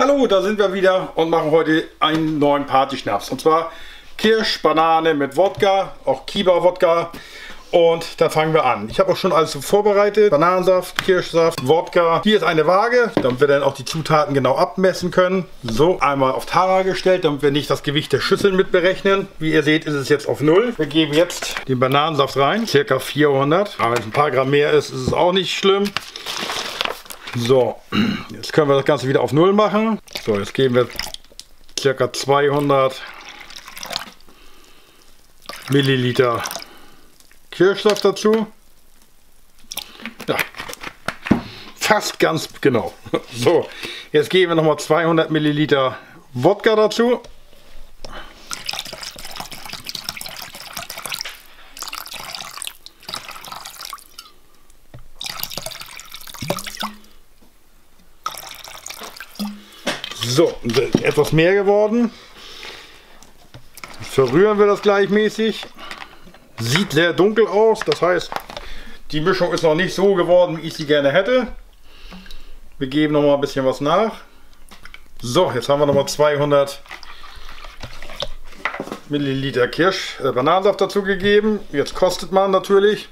Hallo, da sind wir wieder und machen heute einen neuen Party-Schnaps. Und zwar Kirsch-Banane mit Wodka, auch KiBa-Vodka. Und da fangen wir an. Ich habe auch schon alles vorbereitet. Bananensaft, Kirschsaft, Wodka. Hier ist eine Waage, damit wir dann auch die Zutaten genau abmessen können. So, einmal auf Tara gestellt, damit wir nicht das Gewicht der Schüsseln mitberechnen. Wie ihr seht, ist es jetzt auf 0. Wir geben jetzt den Bananensaft rein, circa 400. Aber wenn es ein paar Gramm mehr ist, ist es auch nicht schlimm. So, jetzt können wir das Ganze wieder auf 0 machen. So, jetzt geben wir circa 200 Milliliter Kirschsaft dazu. Ja, fast ganz genau. So, jetzt geben wir nochmal 200 Milliliter Wodka dazu. So, etwas mehr geworden. Verrühren wir das gleichmäßig. Sieht sehr dunkel aus, das heißt, die Mischung ist noch nicht so geworden, wie ich sie gerne hätte. Wir geben noch mal ein bisschen was nach. So, jetzt haben wir noch mal 200 Milliliter Bananensaft dazu gegeben. Jetzt kostet man natürlich.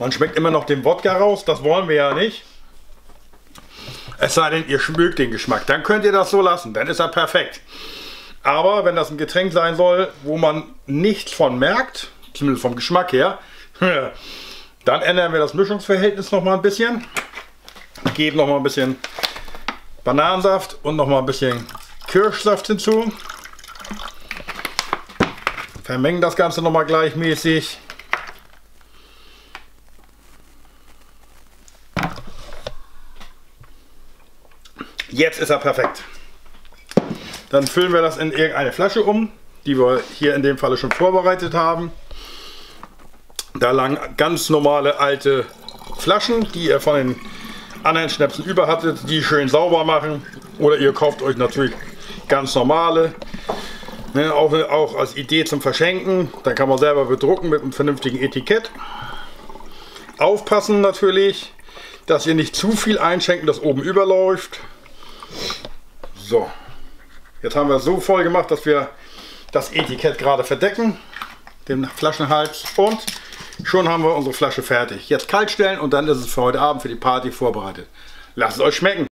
Man schmeckt immer noch den Wodka raus, das wollen wir ja nicht. Es sei denn, ihr mögt den Geschmack, dann könnt ihr das so lassen, dann ist er perfekt. Aber wenn das ein Getränk sein soll, wo man nichts von merkt, zumindest vom Geschmack her, dann ändern wir das Mischungsverhältnis noch mal ein bisschen. Geben noch mal ein bisschen Bananensaft und noch mal ein bisschen Kirschsaft hinzu. Vermengen das Ganze noch mal gleichmäßig. Jetzt ist er perfekt. Dann füllen wir das in irgendeine Flasche um, die wir hier in dem Falle schon vorbereitet haben. Da lagen ganz normale alte Flaschen, die ihr von den anderen Schnäpsen über hattet, die schön sauber machen. Oder ihr kauft euch natürlich ganz normale, ne, auch als Idee zum Verschenken. Dann kann man selber bedrucken mit einem vernünftigen Etikett. Aufpassen natürlich, dass ihr nicht zu viel einschenken, dass oben überläuft. So, jetzt haben wir es so voll gemacht, dass wir das Etikett gerade verdecken, den Flaschenhals, und schon haben wir unsere Flasche fertig. Jetzt kalt stellen und dann ist es für heute Abend für die Party vorbereitet. Lasst es euch schmecken!